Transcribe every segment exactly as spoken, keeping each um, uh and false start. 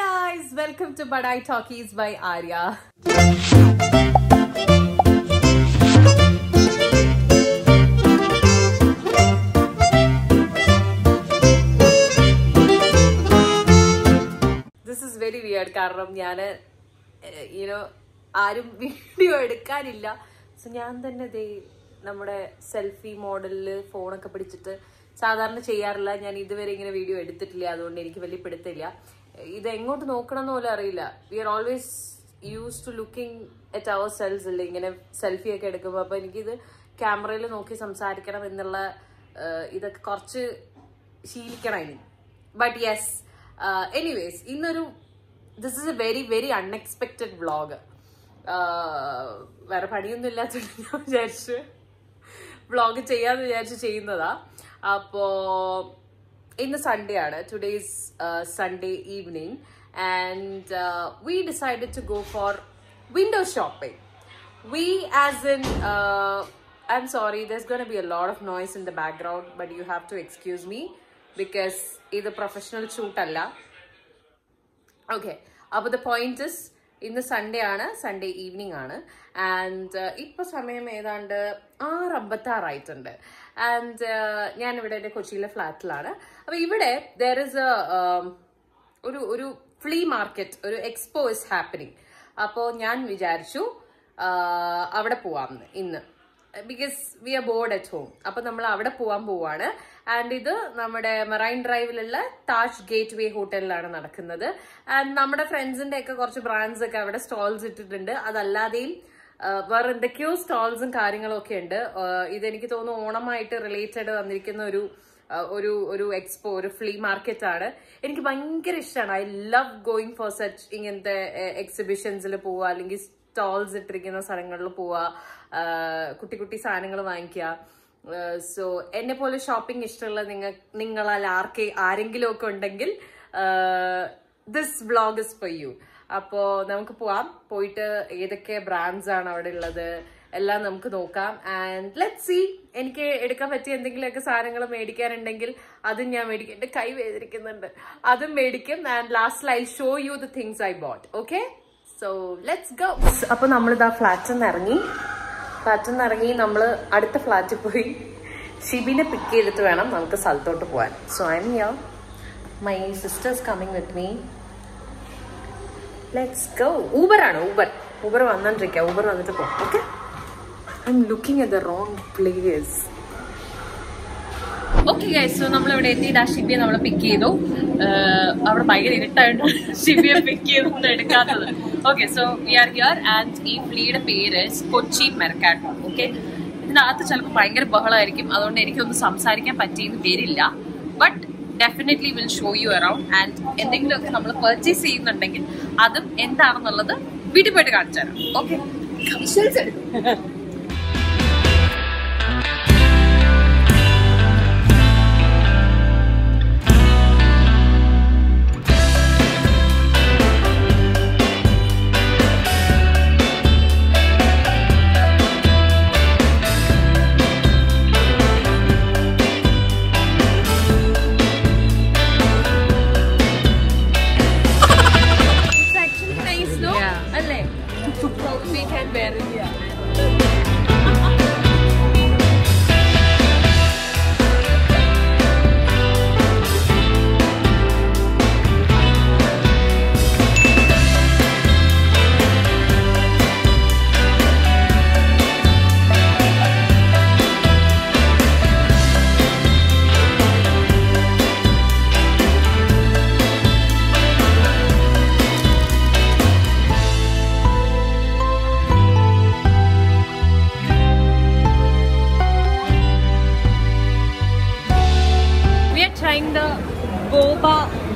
Hi guys, welcome to Badai Talkies by Arya. This is very weird കാരണം ഞാൻ you know ആരും video എടുക്കാനില്ല. So ഞാൻ തന്നെ ദേ നമ്മുടെ സെൽഫി മോഡലിൽ ഫോൺ ഒക്കെ പിടിച്ചിട്ട് സാധാരണ ചെയ്യാറില്ല. ഞാൻ ഇതുവരെ ഇങ്ങനെ വീഡിയോ എടുത്തിട്ടില്ല. അതുകൊണ്ട് എനിക്ക് വലിയ പിടുത്തമില്ല. ഇത് എങ്ങോട്ട് നോക്കണമെന്ന് പോലും അറിയില്ല. We are always used to looking at ourselves അല്ലേ ഇങ്ങനെ സെൽഫി ഒക്കെ എടുക്കുമ്പോൾ. അപ്പോൾ എനിക്കിത് ക്യാമറയിൽ നോക്കി സംസാരിക്കണം എന്നുള്ള ഇതൊക്കെ കുറച്ച് ശീലിക്കണം ഇനി. ബട്ട് യെസ് എനിവേസ് ഇന്നൊരു this is a very very unexpected vlog. വേറെ പണിയൊന്നും ഇല്ലാത്തത് ഞാൻ വിചാരിച്ചു വ്ളോഗ് ചെയ്യാമെന്ന് വിചാരിച്ച് ചെയ്യുന്നതാ. അപ്പോൾ ഇന്ന് സൺഡേ ആണ്. Today's Sunday evening and we decided to go for window shopping. We as in I M sorry there's gonna be a lot of noise in the background but you have to excuse me because ഇത് professional ഷൂട്ടല്ല. Okay, അപ്പോൾ the point is ഇന്ന് Sunday ആണ്, Sunday evening ആണ്. And ഇപ്പോൾ സമയം ഏതാണ്ട് ആറ് അമ്പത്താറായിട്ടുണ്ട്. ആൻഡ് ഞാനിവിടെ എൻ്റെ കൊച്ചിയിലെ ഫ്ലാറ്റിലാണ്. അപ്പോൾ ഇവിടെ ദർ ഇസ് എ ഒരു ഒരു ഫ്ലീ മാർക്കറ്റ്, ഒരു എക്സ്പോ ഇസ് ഹാപ്പനിങ്. അപ്പോൾ ഞാൻ വിചാരിച്ചു അവിടെ പോവാമെന്ന് ഇന്ന്, because we are bored at home. അപ്പോൾ നമ്മൾ അവിടെ പോവാൻ പോവാണ്. ആൻഡ് ഇത് നമ്മുടെ മെറൈൻ ഡ്രൈവിലുള്ള താജ് ഗേറ്റ് വേ ഹോട്ടലിലാണ് നടക്കുന്നത്. ആൻഡ് നമ്മുടെ ഫ്രണ്ട്സിന്റെ ഒക്കെ കുറച്ച് ബ്രാൻഡ്സ് ഒക്കെ അവിടെ സ്റ്റോൾസ് ഇട്ടിട്ടുണ്ട്. അതല്ലാതെയും വേറെ എന്തൊക്കെയോ സ്റ്റോൾസും കാര്യങ്ങളും ഒക്കെ ഉണ്ട്. ഇതെനിക്ക് തോന്നുന്നു ഓണമായിട്ട് റിലേറ്റഡ് വന്നിരിക്കുന്ന ഒരു ഒരു ഒരു എക്സ്പോ, ഒരു ഫ്ലീ മാർക്കറ്റ് ആണ്. എനിക്ക് ഭയങ്കര ഇഷ്ടമാണ്. I love going for such ഇങ്ങനത്തെ എക്സിബിഷൻസിൽ പോവുക, അല്ലെങ്കിൽ സ്റ്റോൾസ് ഇട്ടിരിക്കുന്ന സ്ഥലങ്ങളിൽ പോവുക, കുട്ടി കുട്ടി സാധനങ്ങൾ വാങ്ങിക്കുക. സോ എന്നെ പോലെ ഷോപ്പിംഗ് ഇഷ്ടമുള്ള നിങ്ങൾ നിങ്ങളാൽ ആർക്കെ ആരെങ്കിലും ഒക്കെ ഉണ്ടെങ്കിൽ this vlog is for you. അപ്പോൾ നമുക്ക് പോവാം. പോയിട്ട് ഏതൊക്കെ ബ്രാൻഡ്സ് ആണ് അവിടെ ഉള്ളത് എല്ലാം നമുക്ക് നോക്കാം. ആൻഡ് ലെറ്റ് സീ എനിക്ക് എടുക്കാൻ പറ്റിയ എന്തെങ്കിലുമൊക്കെ സാധനങ്ങൾ മേടിക്കാനുണ്ടെങ്കിൽ അതും ഞാൻ മേടിക്കും. എൻ്റെ കൈ വേദനിക്കുന്നുണ്ട്, അതും മേടിക്കും. ആൻഡ് ലാസ്റ്റിൽ I show you the things I bought. Okay, so let's go. അപ്പോൾ നമ്മളിതാ ഫ്ലാറ്റിൽ നിന്ന് ഇറങ്ങി ഫ്ലാറ്റിൽ നിന്ന് ഇറങ്ങി നമ്മൾ അടുത്ത ഫ്ലാറ്റിൽ പോയി ഷിബിനെ പിക്ക് ചെയ്തിട്ട് വേണം നമുക്ക് സ്ഥലത്തോട്ട് പോകാൻ. So I M here, my sister's coming with me. Let's go. ഊബറാണ്, ഊബർ ഊബർ വന്നോണ്ടിരിക്കുക. ഊബർ വന്നിട്ട് പോകാം. Okay, I M looking at the wrong place. Okay guys, so നമ്മളിവിടെ എത്തിയിട്ട് ആ ഷിബിയെ നമ്മൾ പിക്ക് ചെയ്തു. അവിടെ ഭയങ്കര ഇരുട്ടായിട്ട് ഷിബിയെ പിക്ക് ചെയ്തൊന്നും എടുക്കാത്തത്. Okay, so we are here and ഈ ഫ്ലീയുടെ പേര് കൊച്ചി മെർക്കാട്ടോ. ഓക്കെ, ഇതിനകത്ത് ചിലപ്പോൾ ഭയങ്കര ബഹളമായിരിക്കും, അതുകൊണ്ട് എനിക്കൊന്നും സംസാരിക്കാൻ പറ്റിയെന്ന് വരില്ല. But definitely will show you around. And എന്തെങ്കിലുമൊക്കെ നമ്മൾ പെർച്ചേസ് ചെയ്യുന്നുണ്ടെങ്കിൽ അതും എന്താണെന്നുള്ളത് വീട്ടിൽ പോയിട്ട് കാണിച്ചു തരാം. ഓക്കെ, കമിഷൻസ് എടുക്കും.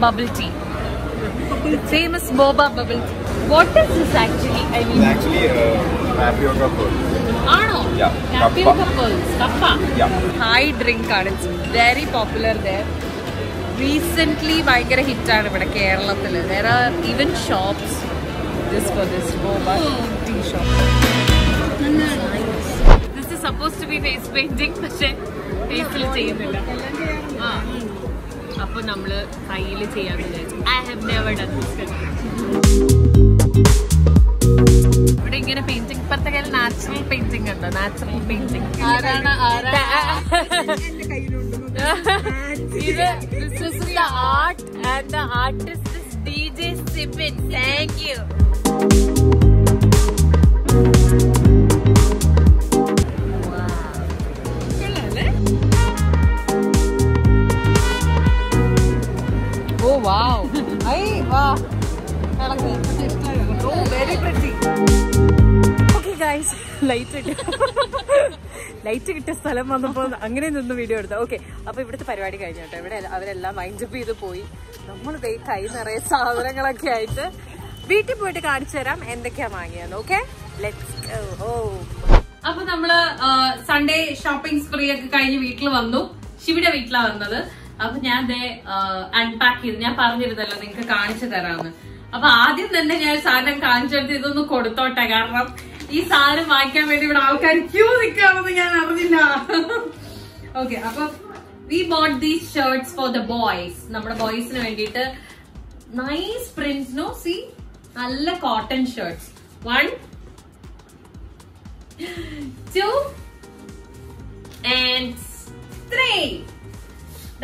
Bubble tea. The famous boba bubble tea. What is this actually? I mean, it's actually a tapioca pearls. Ano? Yeah. Tapioca pearls. Kappa. Yeah. High drink ആണ്. It's very popular there. Recently, ഭയങ്കര hit ആണ് ഇവിടെ കേരളത്തിൽ. There are even shops just for this boba tea shop. This is supposed to be face painting, പക്ഷേ ഫേസിൽ ചെയ്യുന്നില്ല. ആ. I have never done this. But you can painting, natural painting. Natural painting. This is the art, and the artist is D J Sippin. Thank you. Wow! Hey, wow! Oh, very pretty. Okay, guys, light it. Light it. Test salam mandam po. Angre nundu video orda. Okay. Appo ivudte parivadi kaiyna. Ivudte avarella mind upi idu poi. Nammal dey kai nare saadharangalakku aite. Veeti poite kaanicharam endekya vaangiyanu. Okay? Let's go. Oh. Appo nammala Sunday shopping spree okke kaiyne veettil vannu. Shivida veettla vannathu. अब न्याय दे unpack किया न्याय पार नहीं रहता लोग इनका कांच दरार में अब आधी नन्हे न्याय सारे कांच दे तो उनको कोड़ता टगार रहा ये सारे मार्केट में इधर आल कर क्यों दिखा रहा है यार अब दिला okay अब we bought these shirts for the boys number boys ने Wendy eater nice prints no see all cotton shirts one two and three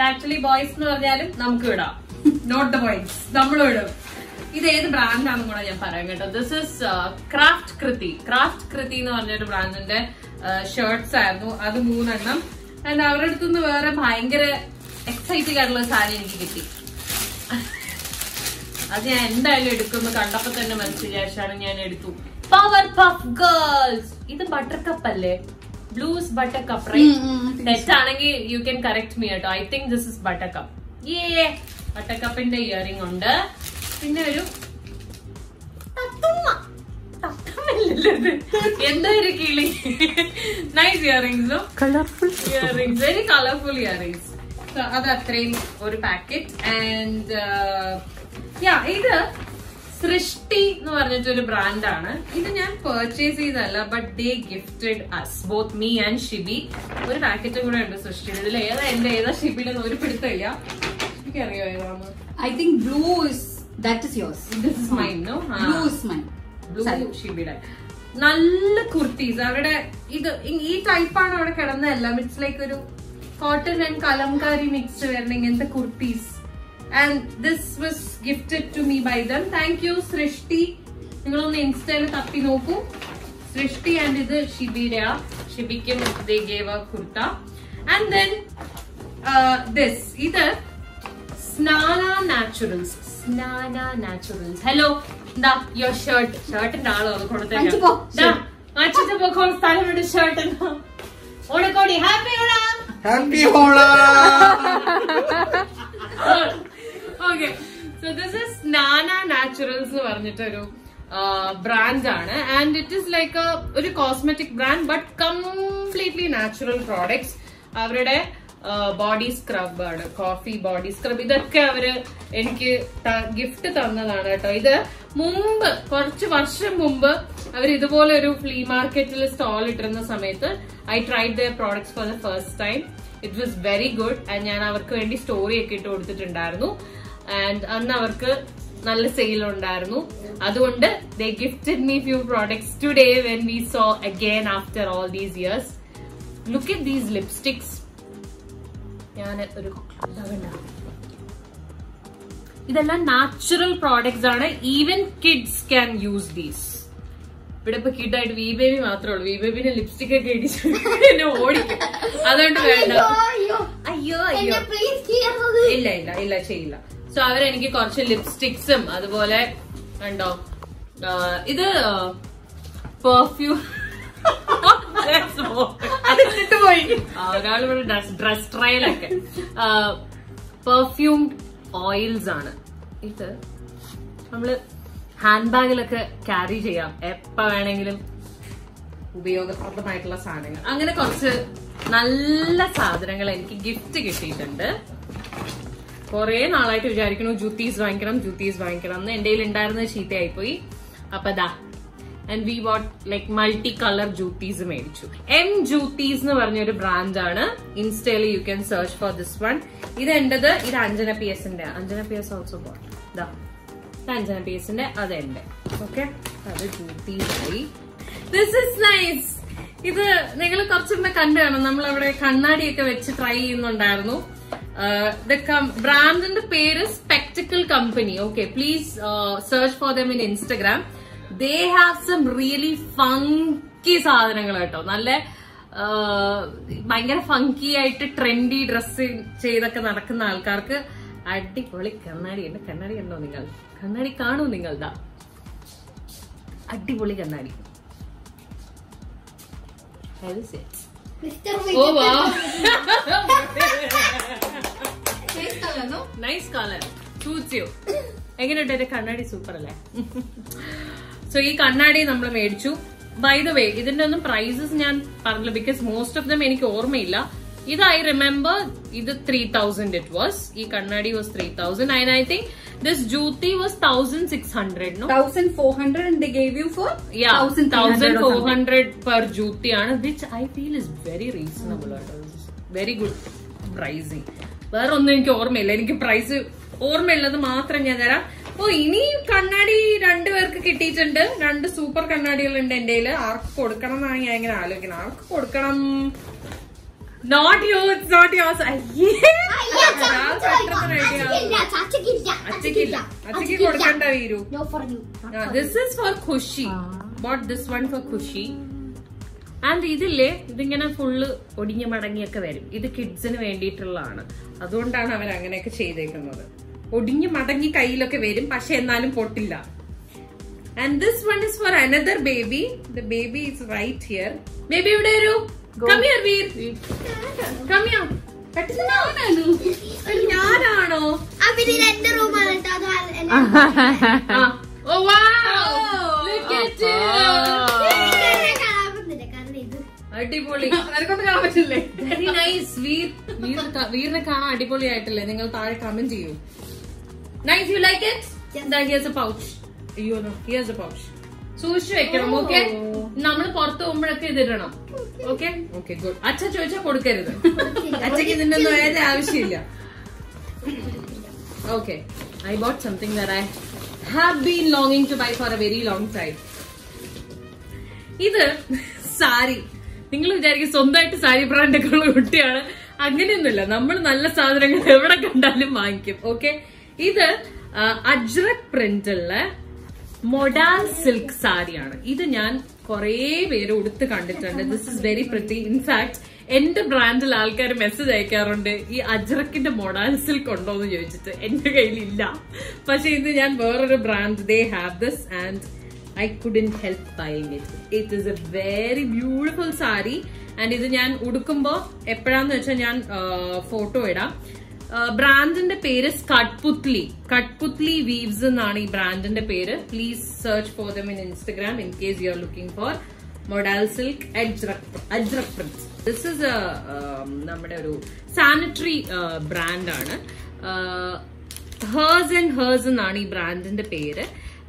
actually boys nu varnalum namukku idam not the boys nammal idam idu ed brand aanu koda njan parayam ketto this is uh, Craft Krithi Craft Krithi nu varnal brand inde uh, shirts aanu adu moonannam and avaraduthu nu vera bhayangara exciting aayilla saree enikku kitti adu njan endayalum edukkum kandappo thanne manasichachana njan eduthu Powerpuff Girls idu buttercup alle Blues buttercup, right? Mm-hmm. Next time, you can correct me at all. I think this is buttercup. Yeah, buttercup in the earring under. Pinna veru. Tatumma. Tatumma illadu. Endha irukili. Nice earrings, no? Colorful earrings. Very colorful earrings. So adu athrein oru packet and uh, yeah, either. Srishti no varnittu brand aanu. Idu njan purchase cheyidalla but they gifted us both me and Shibi. Oru packet kuda undu Srishti. Idile edha ende edha Shibi nu oru pidithilla. Nikku ariyo edhaanu. I think blue is that is yours. This is mine no. Ha. Blue is mine. Blue Shibi da. Nalla kurtis avade idu ee type aanu avade kedana ellam it's like oru cotton and kalamkari mixed wearing and the kurtis. And this was gifted to me by them. Thank you, Srishti. You know, on the Insta, tappi noku. Srishti and this is Shibi Dea. Shibi came, they gave a kurta. And then uh, this, either Snana Naturals. Snana Naturals. Hello, da your shirt. Shirt and all. Anchi po. Da, anchi the bokor style with shirt and all. Oda kodi happy Oda. Happy Oda. Okay, so this is Snana Naturals uh, brand and it is like a, a cosmetic brand but completely natural products. They uh, body scrub, coffee body scrub. This is a gift. This is a flea market stall. I tried their products for the first time. It was very good and I have a story about it. And Anna worker nalla sale undarnu adonde they gifted me few products today when we saw again after all these years. Look at these lipsticks. Yana oru lavanda idella natural products aanu even kids can use these. But kid aayittu we baby mathrollu we baby ne lipstick okke idichu enne odikku adonde venda ayyo ayyo ayyo please kiyavu illa illa illa cheyilla. So I have a lot of lipsticks and uh, this uh, perfume that's more that's dress trial uh, perfumed oils this we handbag carry handbag gift Korean, I like to jarikino, jutis, vankaram, jutis, vankaram, and daily entire the sheet. Apada and we bought like multi-color jutis. M Jutis brand. Instantly you can search for this one. This is Anjana P S. Anjana P S also bought. This is Anjana P S. Okay. This is nice. This is nice. Uh, the brand and the pair is Spectacle Company. Okay, please uh, search for them in Instagram. They have some really funky saadhanangal. Uh, funky trendy dressing. That is it. Oh wow. Nice color, no? Nice color. Suits you. Super. So, this Kannadi we made. By the way, these prices because most of them I don't This I remember, this three thousand it was. This Kannadi was three thousand and I think this Juti was one thousand six hundred, no? one thousand four hundred and they gave you for? Yeah, one thousand four hundred per Juti, which I feel is very reasonable. Mm. Very good pricing. I don't know price. Not yours, not yours. This is for Kushi. Bought this one for Kushi. And this is full odinya. This is kids in venditrullana. അതുകൊണ്ടാണ് അവൻ അങ്ങനെയൊക്കെ ചെയ്തിരിക്കുന്നത്. ഒടിഞ്ഞു മടങ്ങി കയ്യിലൊക്കെ വരും പക്ഷേ എന്നാലും പൊട്ടില്ല. And this one is for another baby. The baby is right here. Baby ഇവിടെ വരൂ. Come here Veer. Come here. പെട്ടെന്നാണോ? അത് ഞാനാണോ? അവിടെ രണ്ട് റൂം ആണ് ട്ടോ അത്. Oh wow! Look at it. Adipoli. Very nice, Veer. Veer ne khana adipoli aitile. Ningal tare comment cheyu. Nice, you like it? Yes. Then here's a pouch. You know, here's a pouch. Sushi vekkanam, okay? Nammal porthu umbrakke idirana. Okay? Okay, good. Acha choicha kodukkiradu. Acha ki ninne noyade avashyamilla. Okay. I bought something that I have been longing to buy for a very long time. Idu sari. Ningal vicharikke sondayittu sari brand ekkalla uttiyana angane onnilla nammal nalla saadhanangal evada kandalum vaangikkum okay idu ajrak print ulla modal silk saree aanu idu njan kore veru uduthu kandittund this is very pretty in fact ende brand il aalkar message aykarunde ee ajrakinte modal silk undo nu choichittu ende kayil illa pakshe idu njan veroru brand they have this and I couldn't help buying it. It is a very beautiful saree, and this I am udukkumbo. Eppadannu vecha I photo edam. Brand inde peru Katputli. Katputli weaves ennaanu ee brand inde peru. Please search for them in Instagram in case you are looking for modal silk ajrak ajrak print. This is a nammade oru sanitary uh, brand aanu. Uh, hers and hers ennaanu ee brand inde peru.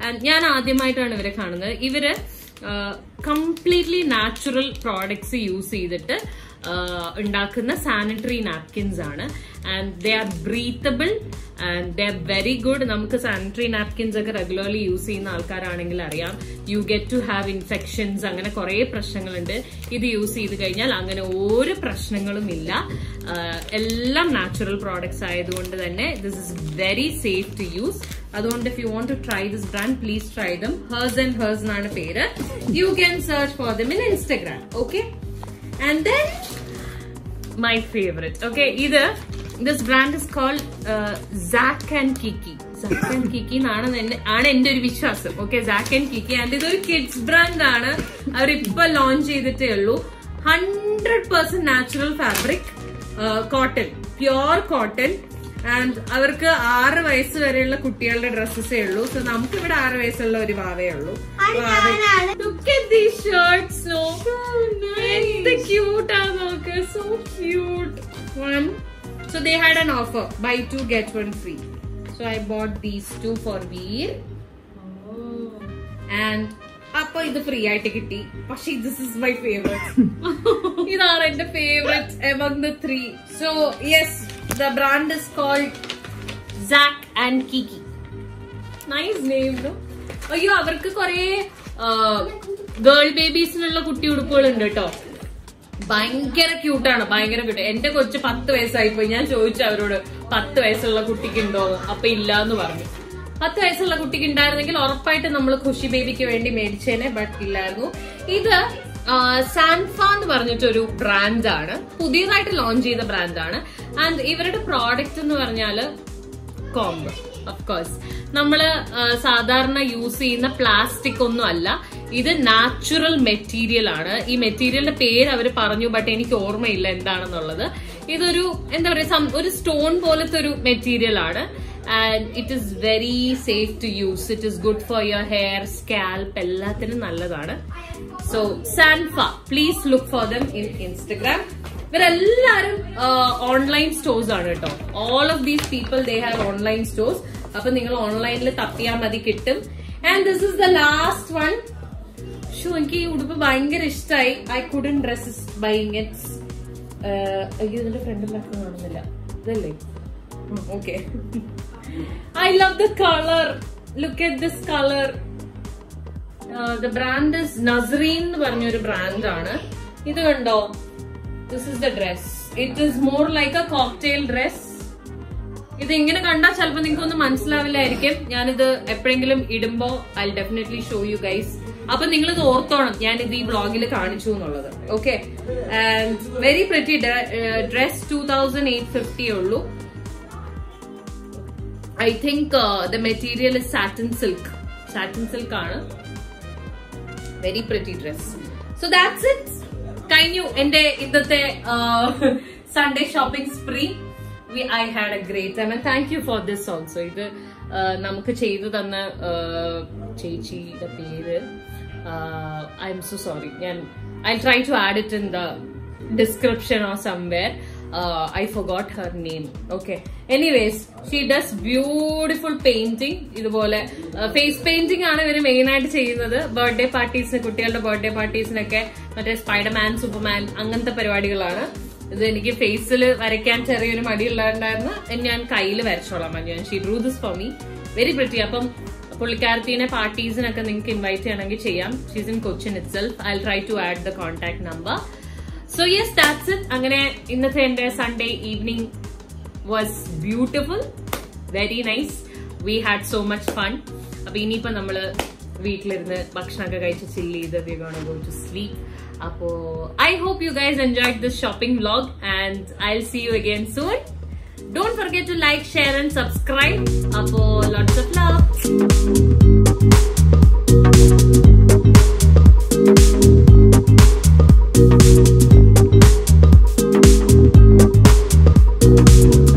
And I use completely natural products. Use uh, sanitary napkins. And they are breathable and they are very good. We sanitary napkins regularly use. You get to have infections. This use natural products. This is very safe to use. If you want to try this brand, please try them. Hers and hers naan pera. You can search for them in Instagram. Okay. And then my favorite. Okay. Either this brand is called uh, Zach and Kiki. Zach and Kiki naan ende oru vishwasam. Okay. Zach and Kiki and idu oru kids brand aanu. Avaru ippa launch cheyidittellu. one hundred percent natural fabric, uh, cotton, pure cotton. And avarku six vayass vareyulla kuttiyalde dresses ellu so namukku ivide six vayassalla oru vaave ellu look at these shirts so nice the cute are look so cute one so they had an offer buy two get one free so I bought these two for Veer oh. And അപ്പോൾ ഇത് free ആയിട്ട് കിട്ടി. പക്ഷേ this is my favourite. ഇതാണ് എന്റെ favourite among the three. So yes, the brand is called Zach and Kiki. Nice name, no? അയ്യോ അവർക്ക് കുറേ ഗേൾ ബേബീസിനുള്ള കുട്ടി ഉടുപ്പുകളുണ്ട് കേട്ടോ. ഭയങ്കര ക്യൂട്ടാണ്, ഭയങ്കര ക്യൂട്ട്. എന്റെ കൊച്ചു പത്ത് വയസ്സായിപ്പോയി. ഞാൻ ചോദിച്ചു അവരോട് പത്ത് വയസ്സുള്ള കുട്ടിക്കുണ്ടോന്ന്. അപ്പൊ ഇല്ലാന്ന് പറഞ്ഞു. പത്ത് വയസ്സുള്ള കുട്ടിക്ക് ഉണ്ടായിരുന്നെങ്കിൽ ഉറപ്പായിട്ട് നമ്മൾ ഖുഷി ബേബിക്ക് വേണ്ടി മേടിച്ചേനെ, ബട്ട് ഇല്ലായിരുന്നു. ഇത് സാൻഫ എന്ന് പറഞ്ഞിട്ടൊരു ബ്രാൻഡാണ്, പുതിയതായിട്ട് ലോഞ്ച് ചെയ്ത ബ്രാൻഡാണ്. ആൻഡ് ഇവരുടെ പ്രോഡക്റ്റ് എന്ന് പറഞ്ഞാല് കോംബ്. ഓഫ് കോഴ്സ് നമ്മള് സാധാരണ യൂസ് ചെയ്യുന്ന പ്ലാസ്റ്റിക് ഒന്നും അല്ല, ഇത് നാച്ചുറൽ മെറ്റീരിയൽ ആണ്. ഈ മെറ്റീരിയലിന്റെ പേര് അവർ പറഞ്ഞു, ബട്ട് എനിക്ക് ഓർമ്മയില്ല എന്താണെന്നുള്ളത്. ഇതൊരു എന്താ പറയാ, ഒരു സ്റ്റോൺ പോലത്തെ ഒരു മെറ്റീരിയൽ ആണ്. And it is very safe to use. It is good for your hair, scalp, എല്ലാത്തിനും നല്ലതാണ്. സോ സാൻഫ, please look for them in Instagram. ഇവരെല്ലാരും ഓൺലൈൻ സ്റ്റോഴ്സ് ആണ് കേട്ടോ. All of these people they have online stores. അപ്പൊ നിങ്ങൾ ഓൺലൈനിൽ തപ്പിയാൽ മതി, കിട്ടും. And this is the last one. So എനിക്ക് ഈ ഉടുപ്പ് ഭയങ്കര ഇഷ്ടമായി. I couldn't resist buying it. ഇതിന്റെ ഫ്രണ്ടിൽ ആർക്കും കാണുന്നില്ല ഇതല്ലേ? Okay, I love the colour. Look at this colour. The brand is Nasreen എന്ന് പറഞ്ഞൊരു ബ്രാൻഡാണ്. ഇത് കണ്ടോ, this is the dress. It is more like a cocktail dress. ഇത് എങ്ങനെ കണ്ടാൽ ചിലപ്പോൾ നിങ്ങൾക്കൊന്നും മനസ്സിലാവില്ലായിരിക്കും. ഞാനിത് എപ്പോഴെങ്കിലും ഇടുമ്പോൾ I definitely show you guys. അപ്പൊ നിങ്ങൾ ഇത് ഓർത്തോണം ഞാനിത് ഈ വ്ളോഗിൽ കാണിച്ചു എന്നുള്ളത്. Okay, very pretty dress. Two thousand eight fifty ഉള്ളൂ. I think the material is satin silk. Satin silk ആണ്. Very pretty dress. So that's it. കഴിഞ്ഞു എന്റെ ഇന്നത്തെ Sunday shopping spree. I had a great time and thank you for this also. ഇത് നമുക്ക് ചെയ്തു തന്ന ചേച്ചിയുടെ പേര് ഐ എം സോ സോറി. ഞാൻ I try to add it in the description or somewhere. I forgot her name. Okay, anyways she does beautiful painting. ഇതുപോലെ face painting ആണ് ഇവര് മെയിൻ ആയിട്ട് ചെയ്യുന്നത്. ബർത്ത്ഡേ പാർട്ടീസിന്, കുട്ടികളുടെ ബർത്ത്ഡേ പാർട്ടീസിനൊക്കെ മറ്റേ സ്പൈഡർമാൻ, സൂപ്പർമാൻ അങ്ങനത്തെ പരിപാടികളാണ് ഇത്. എനിക്ക് ഫേസിൽ വരയ്ക്കാൻ ചെറിയൊരു മടിയുള്ളവരുണ്ടായിരുന്നു. ഞാൻ കയ്യിൽ വരച്ചോളാം പറഞ്ഞു. ഞാൻ she drew this for me. Very pretty. അപ്പം പുള്ളിക്കാരത്തിനെ പാർട്ടീസിനൊക്കെ നിങ്ങൾക്ക് ഇൻവൈറ്റ് ചെയ്യണമെങ്കിൽ ചെയ്യാം. She's in Cochin itself. I try to add the contact number. So yes, that's it. Angane innathe ende Sunday evening was beautiful, very nice. We had so much fun. Appo ini ipo nammal veetil irunnu bhakshanakka kaichu chill either we going to go to sleep. Appo I hope you guys enjoyed this shopping vlog and I'll see you again soon. Don't forget to like, share and subscribe. Appo lots of love. Thank you.